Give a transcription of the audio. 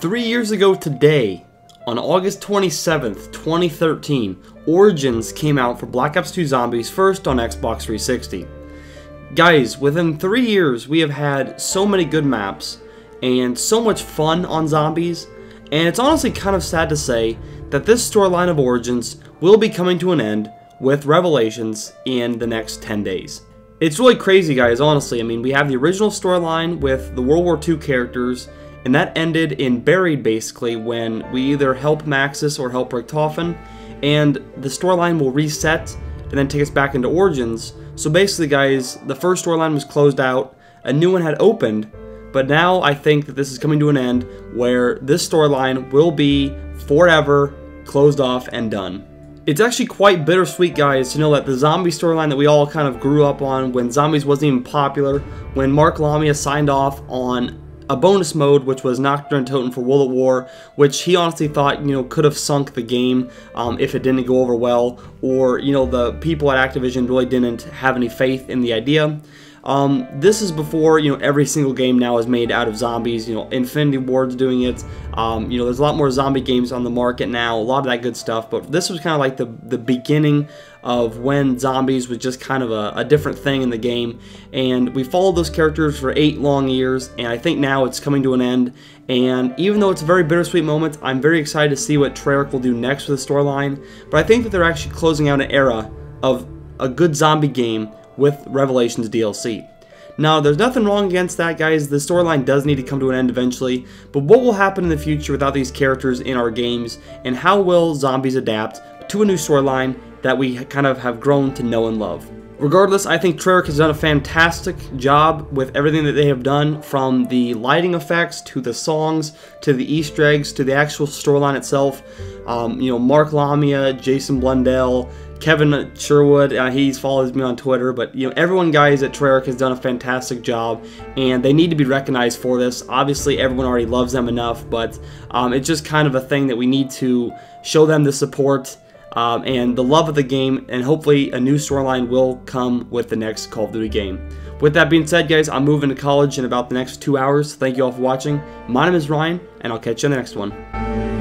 3 years ago today, on August 27th, 2013, Origins came out for Black Ops 2 Zombies first on Xbox 360. Guys, within 3 years, we have had so many good maps and so much fun on Zombies, and it's honestly kind of sad to say that this storyline of Origins will be coming to an end with Revelations in the next 10 days. It's really crazy, guys, honestly. I mean, we have the original storyline with the World War II characters, and that ended in Buried, basically, when we either help Maxis or help Richtofen, and the storyline will reset and then take us back into Origins. So basically, guys, the first storyline was closed out, a new one had opened, but now I think that this is coming to an end where this storyline will be forever closed off and done. It's actually quite bittersweet, guys, to know that the zombie storyline that we all kind of grew up on when Zombies wasn't even popular, when Mark Lamia signed off on a bonus mode, which was Nocturne Totem for World of War, which he honestly thought, you know, could have sunk the game if it didn't go over well, or, you know, the people at Activision really didn't have any faith in the idea. This is before, you know, every single game now is made out of zombies. You know, Infinity Ward's doing it. You know, there's a lot more zombie games on the market now, a lot of that good stuff, but this was kind of like the beginning of when Zombies was just kind of a different thing in the game, and we followed those characters for 8 long years, and I think now it's coming to an end. And even though it's a very bittersweet moment, I'm very excited to see what Treyarch will do next with the storyline, but I think that they're actually closing out an era of a good zombie game with Revelations DLC. Now, there's nothing wrong against that, guys. The storyline does need to come to an end eventually, but what will happen in the future without these characters in our games, and how will Zombies adapt to a new storyline that we kind of have grown to know and love? Regardless, I think Treyarch has done a fantastic job with everything that they have done, from the lighting effects, to the songs, to the Easter eggs, to the actual storyline itself. You know, Mark Lamia, Jason Blundell, Kevin Sherwood, he follows me on Twitter, but you know, everyone, guys, at Treyarch has done a fantastic job, and they need to be recognized for this. Obviously, everyone already loves them enough, but it's just kind of a thing that we need to show them the support and the love of the game, and hopefully a new storyline will come with the next Call of Duty game. With that being said, guys, I'm moving to college in about the next 2 hours. Thank you all for watching. My name is Ryan, and I'll catch you in the next one.